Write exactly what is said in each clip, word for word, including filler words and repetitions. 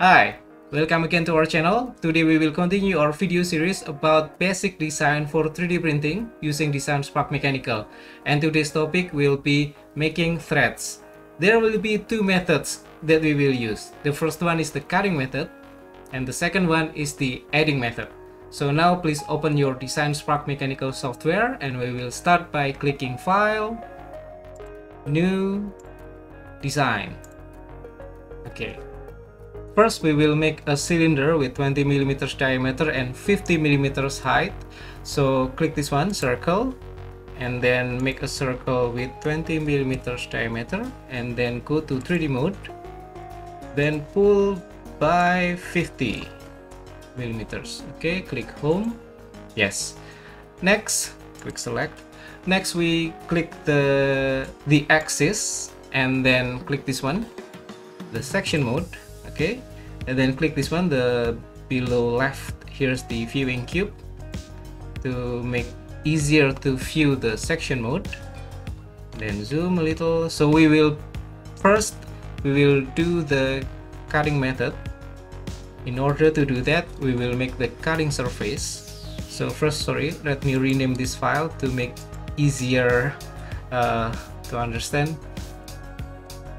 Hi, welcome again to our channel. Today we will continue our video series about basic design for three D printing using DesignSpark Mechanical. And today's topic will be making threads. There will be two methods that we will use. The first one is the cutting method and the second one is the adding method. So now please open your DesignSpark Mechanical software and we will start by clicking File, New, Design. Okay. First, we will make a cylinder with twenty millimeters diameter and fifty millimeters height. So click this one, circle, and then make a circle with twenty millimeters diameter, and then go to three D mode. Then pull by fifty millimeters. Okay, click home. Yes. Next, click select. Next, we click the the axis, and then click this one, the section mode. Okay, and then click this one, the below left, here's the viewing cube to make easier to view the section mode. Then zoom a little. So we will first we will do the cutting method. In order to do that, we will make the cutting surface. So first, sorry, let me rename this file to make easier uh, to understand.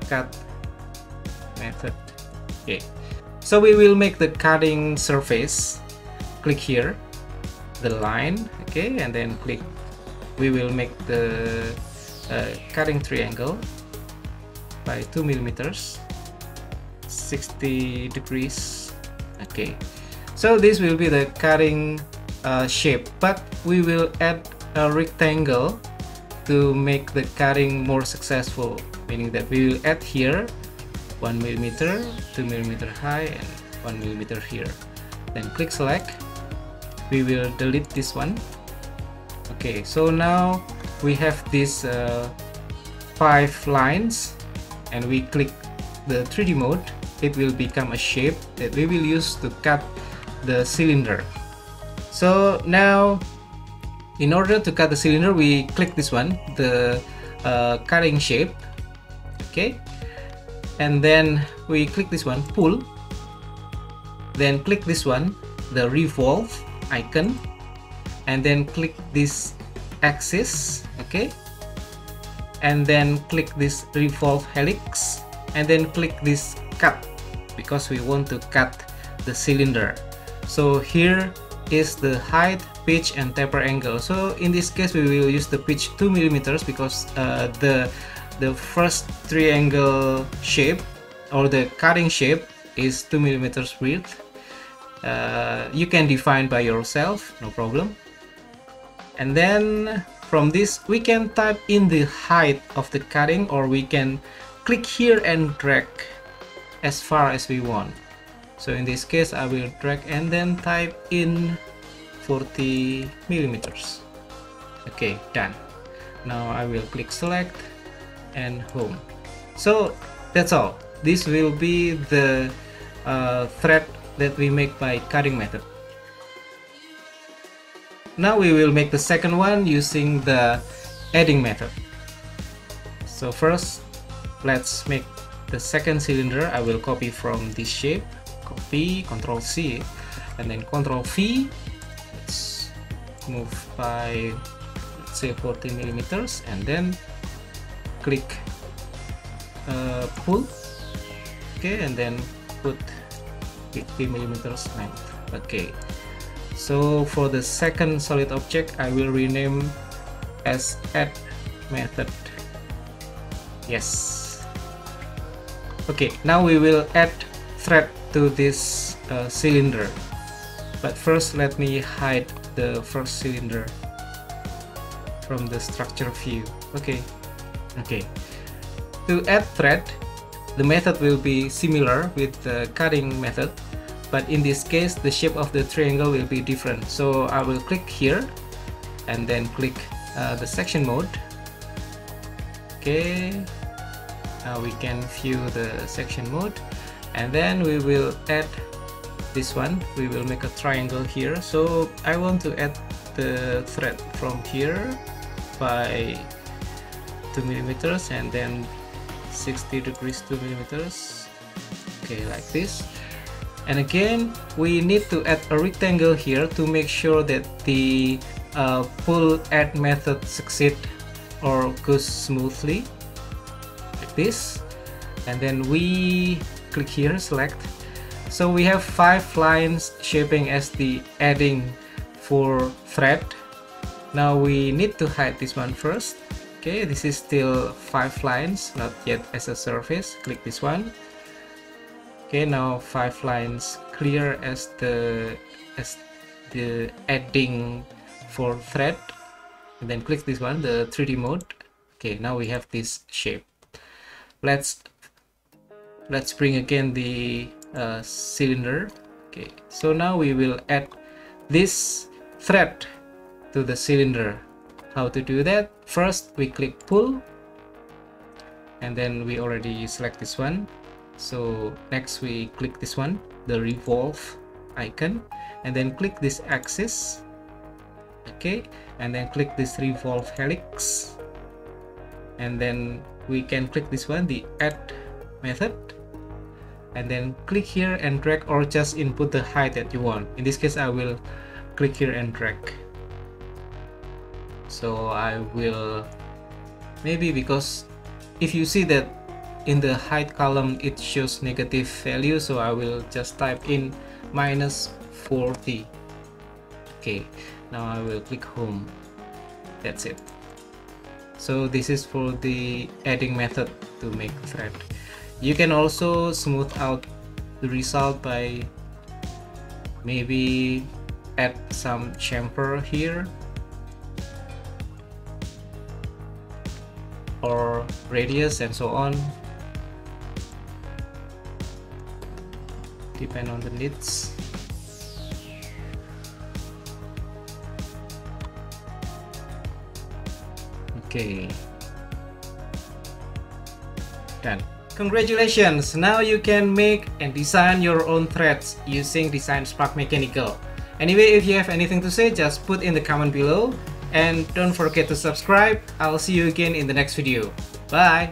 Cut method. Okay, so we will make the cutting surface. Click here, the line, okay, and then click, we will make the uh, cutting triangle by two millimeters, sixty degrees, okay. So this will be the cutting uh, shape, but we will add a rectangle to make the cutting more successful, meaning that we will add here one millimeter, two millimeter high, and one millimeter here. Then click select. We will delete this one. Okay, so now we have these uh, five lines, and we click the three D mode. It will become a shape that we will use to cut the cylinder. So now, in order to cut the cylinder, we click this one, the uh, cutting shape. Okay. And then we click this one, pull, then click this one, the revolve icon, and then click this axis, okay, and then click this revolve helix, and then click this cut, because we want to cut the cylinder. So here is the height, pitch, and taper angle. So in this case we will use the pitch two millimeters, because uh, the The first triangle shape, or the cutting shape, is two millimeters width. Uh, you can define by yourself, no problem. And then from this we can type in the height of the cutting, or we can click here and drag as far as we want. So in this case I will drag and then type in forty millimeters. Okay, done. Now I will click select and home. So that's all. This will be the uh, thread that we make by cutting method. Now we will make the second one using the adding method. So first, let's make the second cylinder. I will copy from this shape, copy, Control C, and then Control V. Let's move by, let's say, forty millimeters, and then click uh, pull, okay, and then put fifty millimeters length. Okay, so for the second solid object I will rename as add method. Yes. Okay, now we will add thread to this uh, cylinder, but first let me hide the first cylinder from the structure view. Okay. Okay, to add thread, the method will be similar with the cutting method, but in this case the shape of the triangle will be different. So I will click here and then click uh, the section mode. Okay, now we can view the section mode, and then we will add this one. We will make a triangle here. So I want to add the thread from here by two millimeters, and then sixty degrees two millimeters, okay, like this. And again, we need to add a rectangle here to make sure that the uh, pull add method succeeds or goes smoothly, like this. And then we click here, select. So we have five lines shaping as the adding for thread. Now we need to hide this one first. Okay, this is still five lines, not yet as a surface. Click this one. Okay, now five lines clear as the as the adding for thread, and then click this one, the three D mode. Okay, now we have this shape. Let's let's bring again the uh, cylinder. Okay, so now we will add this thread to the cylinder. How to do that? First we click pull, and then we already select this one. So next we click this one, the revolve icon, and then click this axis. Okay, and then click this revolve helix, and then we can click this one, the add method, and then click here and drag, or just input the height that you want. In this case, I will click here and drag. So I will, maybe because if you see that in the height column it shows negative value, so I will just type in minus forty. Okay, now I will click home. That's it. So this is for the adding method to make thread. You can also smooth out the result by maybe add some chamfer here, or radius, and so on, depend on the needs. Okay, done. Congratulations, now you can make and design your own threads using DesignSpark Mechanical. Anyway, if you have anything to say, just put in the comment below. And don't forget to subscribe. I'll see you again in the next video. Bye!